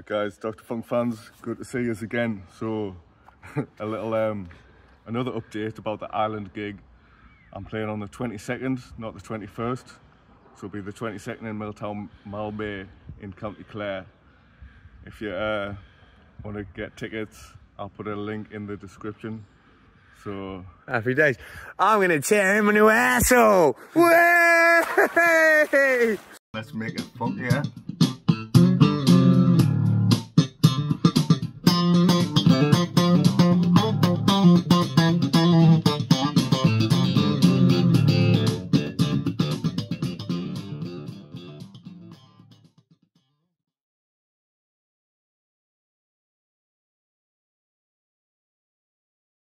Alright guys, Dr. Funk fans, good to see us again. So a little another update about the Ireland gig. I'm playing on the 22nd, not the 21st. So it'll be the 22nd in Milltown Malbay in County Clare. If you want to get tickets, I'll put a link in the description. So happy days. I'm gonna tear him a new asshole. Let's make it funky, yeah?